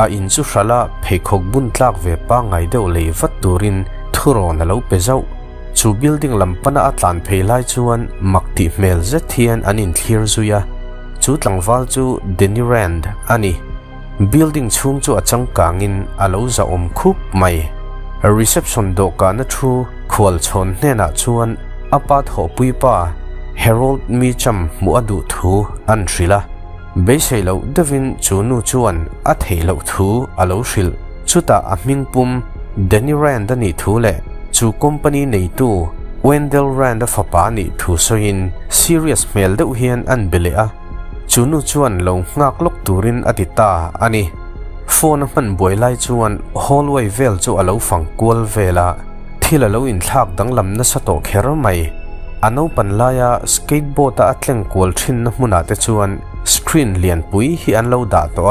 a inchu hrala phekhok bun tlak ve pa ngai deuh lei vat turin thuro na lo pe zau chu building lampana atlan phelai chuan makti mel zethian anin thlir zuya chu tlangval chu denirand ani building chhung chu achangkangin alo za om khup mai a reception dokana thu khwal chhon nena chuan apa tho puipa Harold Micham muadu thu an thrila beiseilo devin chunu chuan a theilo thu alo hril chuta ahmingpum denirand ani thule chu company nei tu Wendell Rand of Apani thu soin serious mail deuh hian an belea chunu chuan lo ngak lok turin atita ani phone man boilai chuan hallway vel chu alo fangkual vela thilalo in thak danglam na sato khera mai ano panlaya skateboard a atleng kual thin na hmuna te chuan screen lian pui hi an lo da to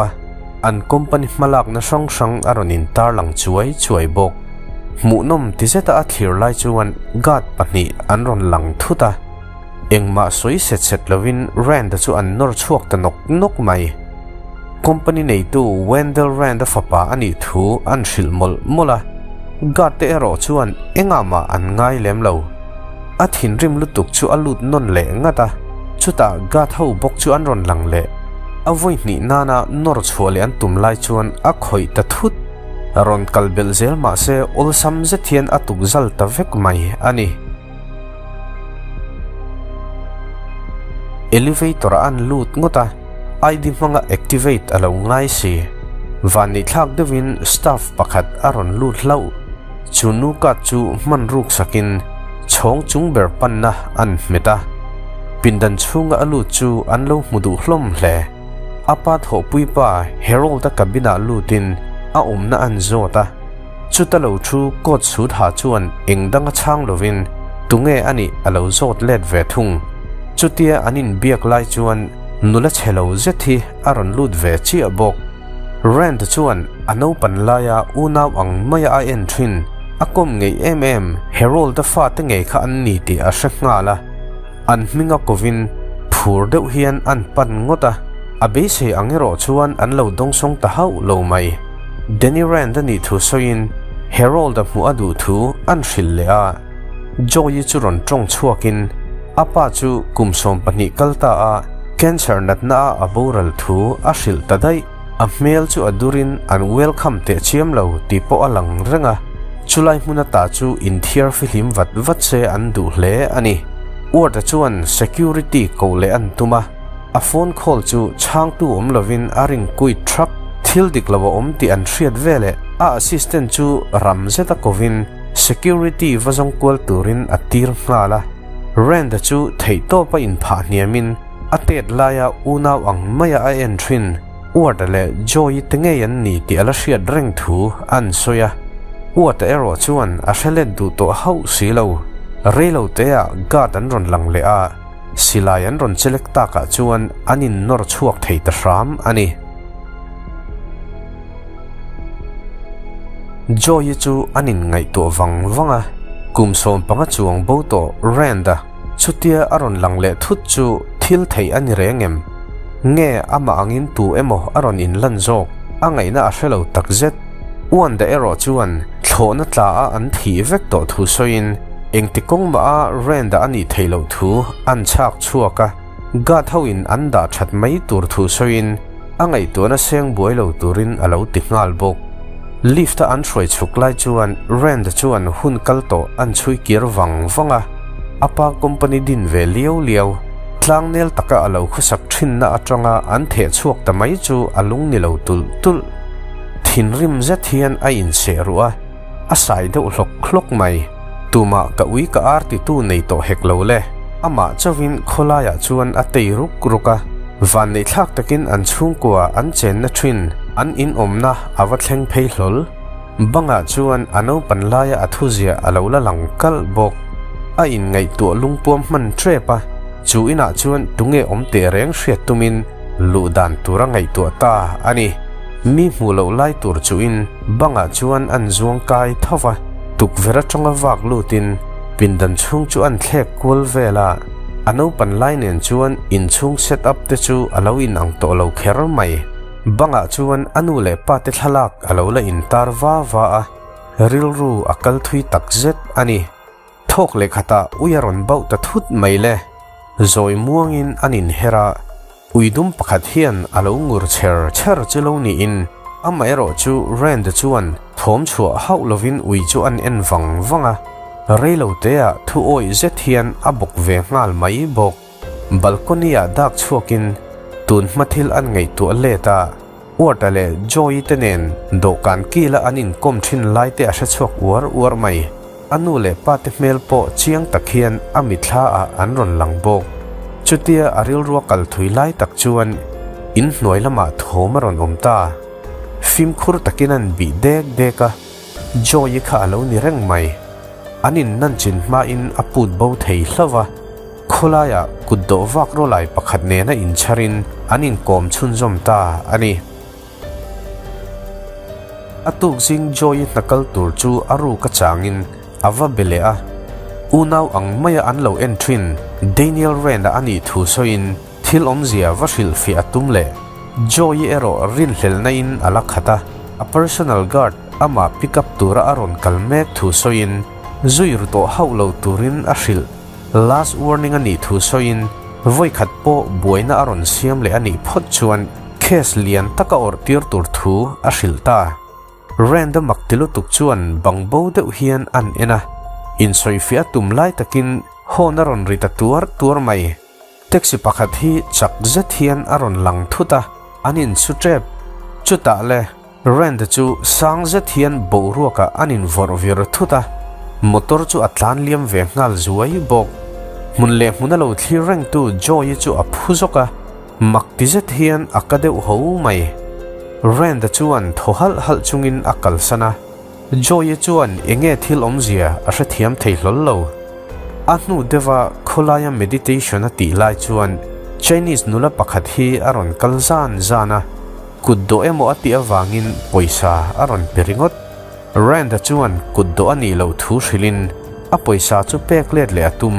an company malak na sang sang aronin tarlang chuai chuai bok munom tizeta a thlir lai chuan gat pahnih an ron lang thuta engma soi set lovin Rand chu an nor chuak ta nok nok mai company nei tu Wendell Rand fapa ani thu an shilmol mola gat te ro chuan engama an ngai lem lo a thin rim lutuk chu alut non le ngata chuta gat ho bok chu an ron lang le avoi ni nana nor chhuale an tum lai chuan a khoi ta thut Ron kalbel zel ma se ol sam zethian atuk zal ta vek mai ani elevator an lut ngota ai di manga activate alo ngai si vani thak devin staff pakhat aron lut lau chunu ka chu manruk sakin chhong chung ber panna an meta pindan chunga alu chu anlo mudu hlom hle apa tho puipa Harold ta kabina lutin a omna an zota chutalo thu ko chu tha chuan engdang chang lovin tunge ani alo zot let ve thung chutia anin biak lai chuan nula chhelo zethi aron lut ve chi abok Rand chuan ano pan laya unaw ang maya a entrin akom ngei mm Harold ta fa te ngei kha an ni ti a shakna la an minga kovin phur deuh hian an pan ngota abe se angero chuan an lo dong song ta hau lo mai Danny Rand ani thu soin Harold a muadu thu an hril le a joyi churon tong chuakin apa chu kumsom pani kalta a cancer natna a boral thu a hril tadai a mel chu adurin an welcome te chiam lo tipo alang renga chulai munata chu in thiar filim vat vat se an du hle ani order chuan security ko le an tuma a phone call chu chang tu om lovin aring kui truck thildik lawa om ti an thriat vele a assistant chu ramzeta kovin security wazong kwal turin atir hnala Rand chu theito pa in pha niamin atet laya unaw ang maya a entrin order le joy tengei an ni ti ala hriat reng thu an soya water ero chuan a hrelet du to hau silo relo te a garden ron lang le a silayan ron chelek ta ka chuan anin nor chuak thei ta ram ani joy chu anin ngai to wang wanga kumsom panga chuang bo to Randa chutia aron lang le thut chu thil thei ani rengem nge ama angin tu emo aron in lanzo angai na helo takzet uan da ero chuan thona tla an thi vek to thu soin engtikong ma Randa ani theilo thu an chak chuaka ga thoin an da that mai tur thu soin angai to na seng boilo turin alo ti ngal bok lift an throi chuk lai chuan Rand chuan hun kalto an chui kir wang wanga apa company din ve liao liao tlang nel taka alo khusak thin na atanga an the chuak ta mai chu alung ni lo tul tul thin rim zat hian a in serua a sai deuh hlok khlok mai tuma ka ui ka arti tu nei to hek lo le ama chawin kholaya chuan a tei ruk ruka van nei thak takin an chhung kwa an chen na thin an in omna awa thleng phei hlol banga chuan ano panlaya athuzia alola langkal bok a in ngai tu lungpuam man trepa chu ina chuan tunge omte reng hriatumin ludan tura ngai tu ta ani mi hmulo lai tur chuin banga chuan an zuang kai thawa tukvera chonga wak lutin pindan chung chuan thlek kul vela ano panlai nen chuan in chung set up te chu aloin ang to lo kher mai banga chuan anule pate thalak alola in tarwa wa rilru akal thui takzet ani thok le khata uyaron bau ta thut maile zoi muangin anin hera uidum pakhat hian alo ngur cher cher cheloni in amaero chu rand chuan thom chua haulovin ui chu an enwang wanga reilo tea thu oi zet hian abok ve ngal mai bok balkonia dak chuakin tun mathil an ngai tu leta watale joy tenen dokan kila anin kom thin lai te a chhok war mai anule patmel po chiang takhian amitla a anron langbok chutia aril ruakal thuilai tak chuan in hnoilama thomaron omta fimkhur takinan bi dek deka joy kha alo ni reng mai anin nan chin ma in aput bo thei hlawa khulaya kuddo vakro lai pakhat ne na in charin anin kom chun zomta ani atuk sing joy nakal tur chu aru ka changin awa belea unaw ang maya anlo entrin Daniel Renda ani thu soin thil omzia vasil fi atumle joy ero rin hlel nain alakhata a personal guard ama pickup tura aron kalmek thu soin zuir to haulo turin ashil last warning ani thu soin voi khatpo boina aron siam le ani phot chuan case lian taka or tir tur thu ashil ta Random maktilo tukchuan bangbo deuh hian an ena in soifia tumlai takin honaron rita tuar mai taxi pakhat hi chakzet hian aron lang thuta anin sutrep chuta le Rand chu sangzet hian boruaka anin vorvir thuta motor chu atlan liam ve ngal zuai bok munle munalo thireng tu joy chu aphuzoka maktizet hian akadeu ho mai Rand chuan thohal hal chungin akal sana joy chuan enge thil omzia asha thiam theilol lo anu dewa khulaya meditation ati lai chuan Chinese nula pakhat hi aron kalzan zana kuddo emo ati awangin poisa aron peringot Rand chuan kuddo ani lo thu shilin a poisa chu peklet le atum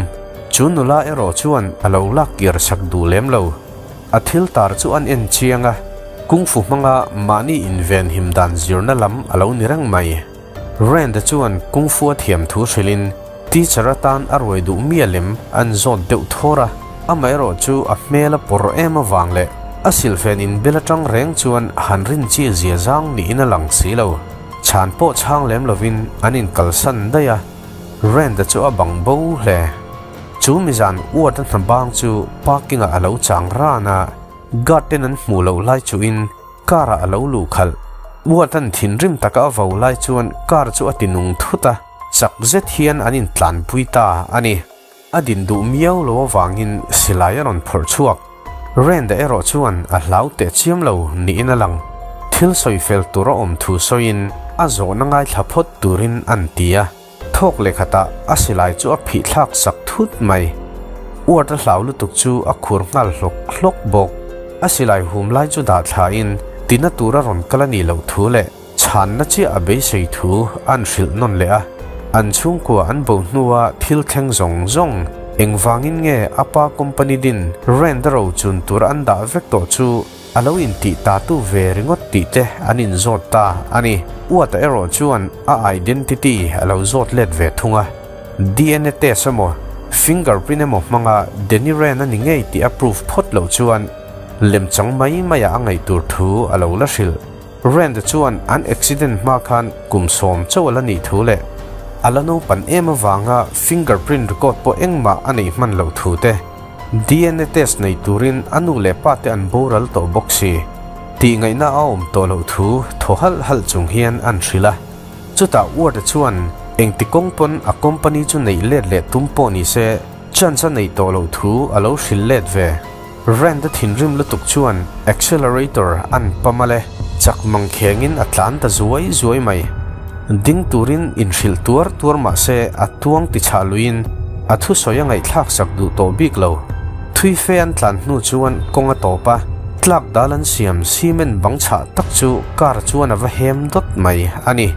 chunula ero chuan alo lakir sakdu lem lo athil tar chuan en chianga kung fu manga mani inven him dan zirna lam alo nirang mai Rand chuan kung fu thiam thu shilin ti charatan arwai du mialem an zon deu thora amairo chu a mela por ema wangle asil fen in belatang reng chuan hanrin chi zia jang ni ina lang silo chan po chang lem lovin anin kalsan daya Rand chu abang bo hle chu mizan uatan thambang chu parkinga alo chang rana gardenan mulo lai chuin kara alo lu khal watan thinrim taka vo lai chuan kar chu atinung thuta sakzet hian anin tlan puita ani adin du miaw lo wangin silaian on phur chuak Renda ero chuan a laute chiam lo ni inalang thil soi fel tura om thu soin azo nangai thlaphot turin antia thok le khata asilai chu a phi thlak sak thut mai uata hlaulu tuk chu a khur ngal hlok hlok bok asilai hum lai chu da thlain tina tura ron kalani lo thu le chan na chi abei sei thu an shil non le a an chung ko an bo nuwa thil kheng zong zong engwangin nge apa company din rendero chun tur an da vekto chu alo in ti ta tu ve ringot ti te anin zot ta ani uata ero chuan a identity alo zot let ve thunga DNA test amo fingerprint emo manga deni ren ani nge ti approve phot lo chuan lem chang mai maya angai tur thu alo la shil Rand chuan an accident ma khan kum som chawla ni thule alano pan ema wanga fingerprint record po engma anei man lo thu te DNA test nei turin anule pate an boral to boxi ti ngai na om to lo thu thohal hal chung hian an shrila chuta word chuan engtikong pon a company chu nei let le tumpo ni se chansa nei to lo thu alo shil let ve Rand thinrim lutuk chuan accelerator an pamale chakmang khengin atlan ta zuai mai ding turin infil tuar tuar ma se atuang ti chaluin athu soya ngai thlak sak du to biklo thui fean tlan nu chuan konga topa tlak dalan siam simen bangcha tak chu kar chuan ava hem dot mai ani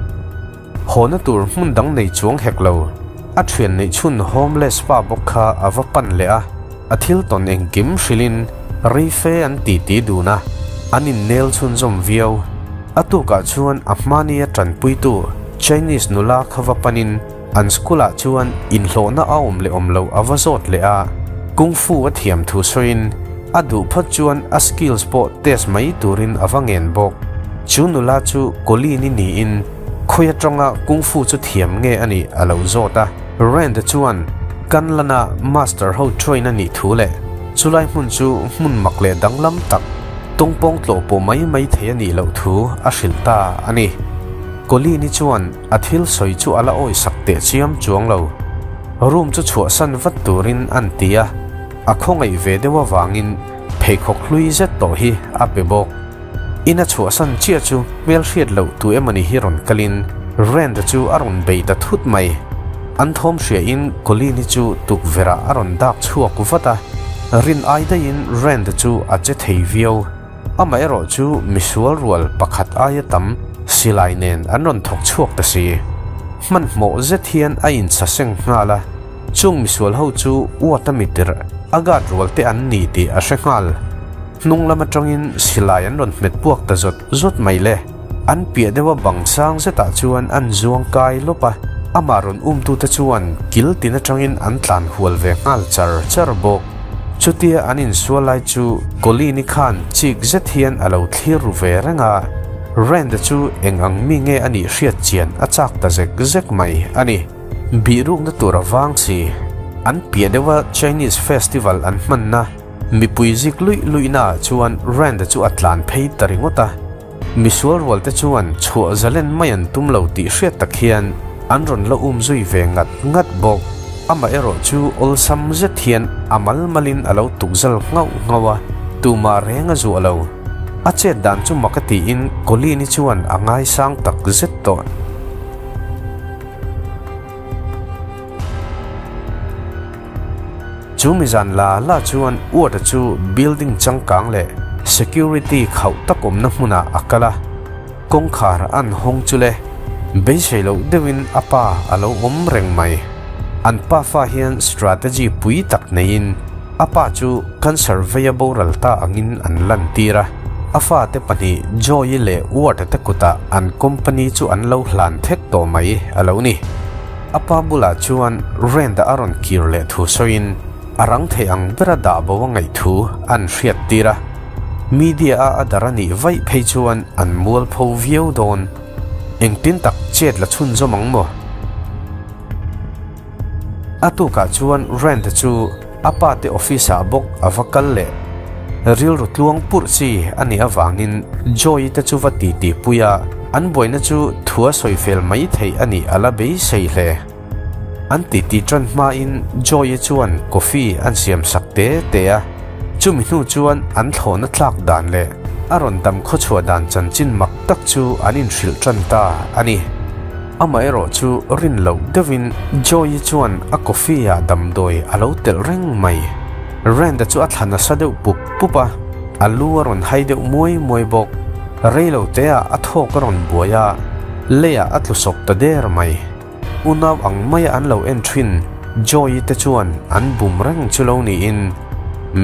hona tur hmun dang nei chuang heklo a thuen nei chun homeless pa bokha ava pan le a athil ton engkim shilin rife an ti ti duna anin nel chun zom viau atuka chuan afmania tranpuitu Chinese nula khava panin an skula chuan inhlona aom le omlo avazot le a kungfu athiam thu soin adu phat chuan a skills po test mai turin avangen bok chunula chu kolini ni in khoya tonga kungfu chu thiam nge ani alo zota rent chuan kanlana master ho train ani thule chulai mun chu mun makle danglam tak tongpong tlopo mai mai theyani lo thu ashilta ani koli ni chuan athil soi chu ala oi sakte chiam chuang lo room chu chua san vat turin antia akhongai ve dewa wangin phekhok hlui zet to hi apebok ina chua san chia chu mel hriat lo tu emani hiron kalin rent chu arun beita thut mai anthom hria in koli ni chu tukvera aron dak chua kuvata rin aida in rent chu ache thei vio amaero chu misual rual pakhat ayatam silainen anon thok chuak ta si man mo zethian ain saseng hnala chung misual ho chu watamitir aga rualte an ni ti asengal nunglama tongin silai anon met puak ta zot zot maile an pia dewa bangsang zeta chuan an zuang kai lopa amaron umtu ta chuan kil tina tongin an tlan hual ve ngal char charbok chutia anin sualai chu kolini khan chik zethian alo thlir ve ranga rent chu engang mi nge ani hriat chian achak ta zek mai ani biruk na tura wang si an piadewa Chinese festival an manna mipuizik lui luina chuan rent chu atlan phei taringota misual walte chuan chua zalen mayan tumlo ti hriat takhian anron lo zui ve ngat bok ama ero chu olsam zethian amal malin alo tukzal ngau ngawa tuma renga zu alo ache dan chu makati in kolini chuan angai sang tak zet ton chumi zan la chuan uat chu building changkang le security khau takom na huna akala kongkhar an hong chule be shelo dewin apa alo om reng mai an pa fa hian strategy pui tak nein apa chu conservable ralta angin an lantira afa te pani joy le water te kuta an company chu an lo hlan thet to mai alo ni apa bula chuan rent aron kir le thu soin arang the ang berada bowangai thu an hriat tira media a adarani vai phei chuan an mul pho view don engtin tak chet la chun zomang mo atuka chuan rent chu apa te office a bok avakal le ril rutluang pursi ani awangin joy ta chu vati ti puya an boina chu thua soi fel mai thei ani alabei sei hle an ti ti tran ma in joy chuan coffee an siam sakte te a chumi nu chuan an thona thlak dan le aron dam kho chua dan chan chin mak tak chu anin hril tran ta ani amaero chu rin lo devin joy chuan a coffee a dam doi alo tel reng mai rent chu athana sadeu pup pupa aluaron haideu moi moi bok reilo tea athokaron boya leya atlusok ta der mai unaw ang maya anlo entrin joy te chuan an bumrang chuloni in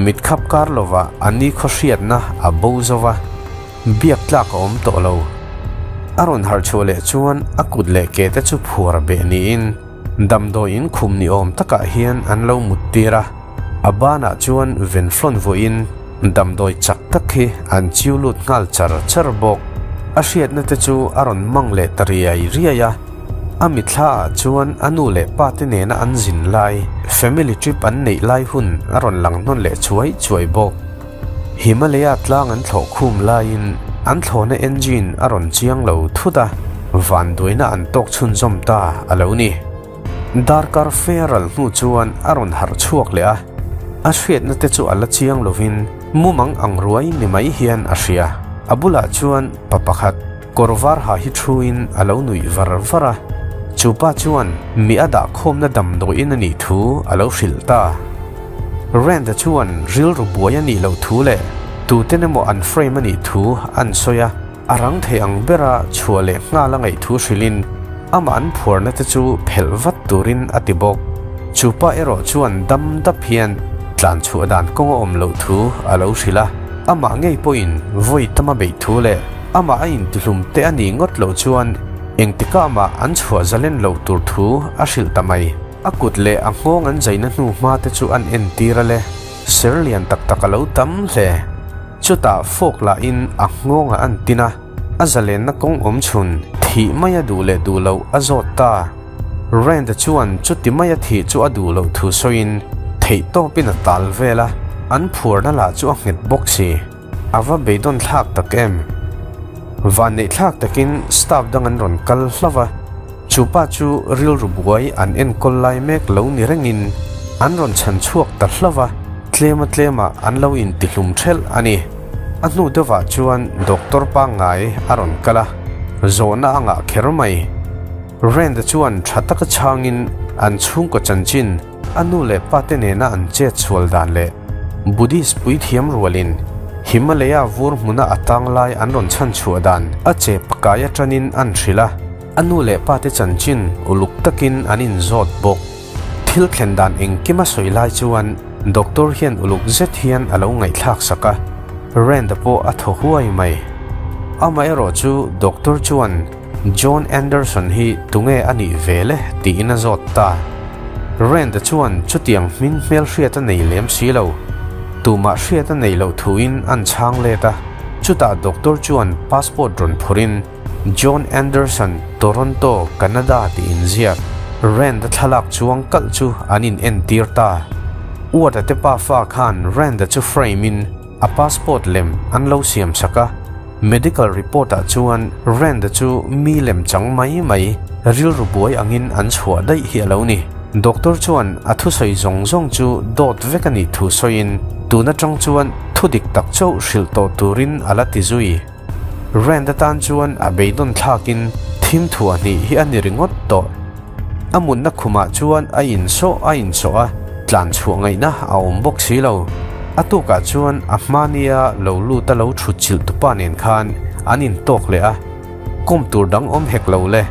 mitkhap karlova ani khoshiat na abozova biak tlak om tolo aron har chole chuan akud le ke te chu phur be ni in damdo in khumni om taka hian anlo muttira abana chuan venflon voin damdoi chak takhi an chiulut ngal char bok asiat na te chu aron mangle tariai riaya amitla chuan anule patine na anjin lai family trip an nei lai hun aron langnon le chuai bok himalaya tlang an thlo khum lain an thona engine aron chiang lo thuda van doina an tok chun zomta aloni darkar feral nu chuan aron har chuak le a ashriat na te chu ala chiang lovin mumang ang ruai ni mai hian ashia abula chuan papakhat Korvar ha hi thuin alo nui varvara chupa chuan mi ada khomna dam do in ani thu alo filta renda chuan ril ru boyani lo thule tu tenemo an frame ani thu an soya arang theyang bera chuale nga langai thu shilin aman phorna te chu phelvat turin atibok chupa ero chuan dam da phian tlan chu dan kongo om lo thu alo shila ama ngei poin voi tama be thule ama ain tulum te ani ngot lo chuan engtika ama an chhuwa zalen lo tur thu ashil tamai akutle angong an jaina nu ma te chu an entirale serlian taktak lo tam le chuta fokla in angonga antina azalen na kong om chun thi maya dule dulo azota renda chuan chuti maya thi chu adulo thu soin thei to pina talvela an phurna la chu angnet boxi ava beidon thak takem vanei thak takin staff dangan ron kal hlava chupa chu ril rubuai an en kollai mek lo ni rengin an ron chan chuak ta hlava tlema tlema an lo in tilum thel ani anu dewa chuan doctor pa ngai aron kala zona anga khermai renda chuan thataka changin an chung ko chanchin anu le patene na an che chhol dan le Buddhist pui thiam rualin Himalaya vur muna atanglai anon chan chuadan ache pakaya tranin an thrila anule pate chanchin uluk takin anin zot bok thil khendan engkima soilai chuan doctor hian uluk zet hian alo ngai thak saka renda po atho huai mai ama ero chu doctor chuan John Anderson hi tunge ani vele ti ina zot ta renda chuan chutiang min mel hriata nei lem silo tuma hriata nei lo thuin an chang leta chuta doctor chuan passport ron phurin John Anderson Toronto Canada ti inziak renda thalak chuang kal chu anin entirta uata tepa fa khan renda chu frame in a passport lem an lo siam saka medical report a chuan renda chu mi lem chang mai mai ril ru boy angin an chhuwa dai hi alo ni doctor chuan athu soi zong zong chu dot vekani thu soin tuna tang chuan thudik tak chau shilto turin alati zui renda tan chuan abeidon thakin thim thua ni hi ani ringot to amun na khuma chuan ain so a tlan chuangai na aum bok silo atuka chuan ahmania lo lu ta lo thu chil tu panen khan anin tok le a kom tur dang om hek lo le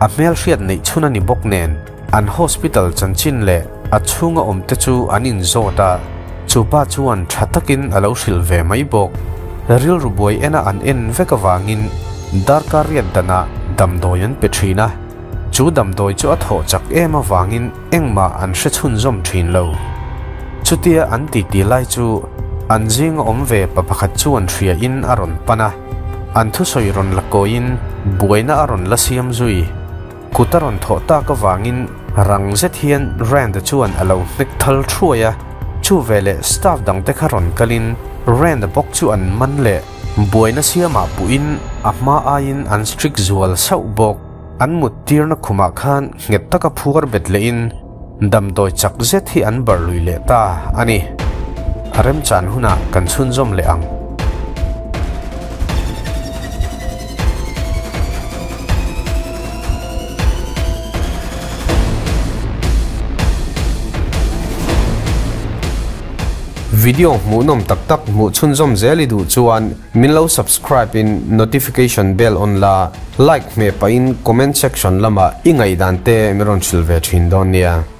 a mel hriat nei chuna ni bok nen an hospital chanchin le achunga om te chu anin zota chupa chuan thatakin alo silve mai bok ril ruboy ena an en vekawangin darkariat dana damdoyan petrina chu damdoi chu atho chak ema wangin engma an sechun zom thin lo chutia an ti ti lai chu anjing omve papakhat chuan thria in aron pana anthu soiron lakoin buaina aron lasiam zui kutaron thota ka wangin rangzet hian rand chuan alo nek thal thruya chu vele staff dang te kharon kalin renda bok chu an manle boina siama puin ahma ain an strict zual sau bok an muttirna khuma khan ngetta ka phuar betlein damdoi chak zet hi an barlui le ta ani arem chan huna kan chun jom le ang video mu nom tak tak mu chun zom zeli du chuan min lo subscribe in notification bell on la like me pa in comment section lama ingai dan te miron silve thin don nia